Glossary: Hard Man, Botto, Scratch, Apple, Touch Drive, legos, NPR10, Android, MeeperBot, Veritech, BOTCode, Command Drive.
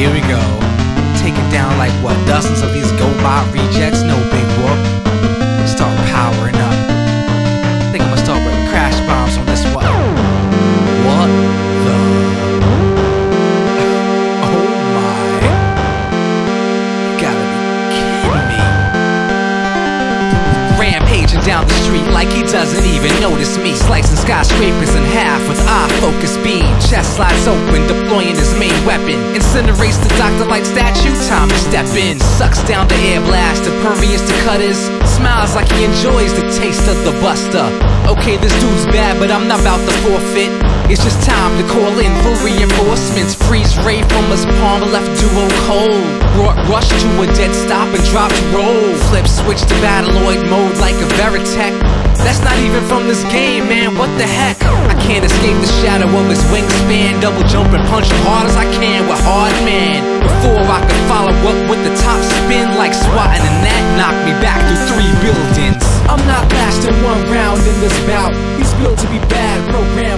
here we go. Take it down like what? Dozens of these go-by rejects, no big whoop. Start powering up. Think I'ma start with crash bombs on this one. What the? Oh my. You gotta be kidding me. Rampaging down the street like he doesn't even notice me. Slicing skyscrapers in half with eye focus beam. Chest slides open, deploying his main weapon. Incinerates the Dr. Light statue, time to step in. Sucks down the air blast, impervious to cutters. Smiles like he enjoys the taste of the buster. Okay, this dude's bad, but I'm not about to forfeit. It's just time to call in for reinforcements. Freeze ray from his palm, left duo cold. Brought rush to a dead stop and dropped roll. Flip switch to battleoid mode like a Veritech. That's not even from this game, man, what the heck? I can't escape the shadow of his wingspan. Double jump and punch hard as I can with Hard Man. Before I can follow up with the top spin like swatting, and that knocked me back through 3 buildings. I'm not lasting one round in this bout. He's built to be bad, programmed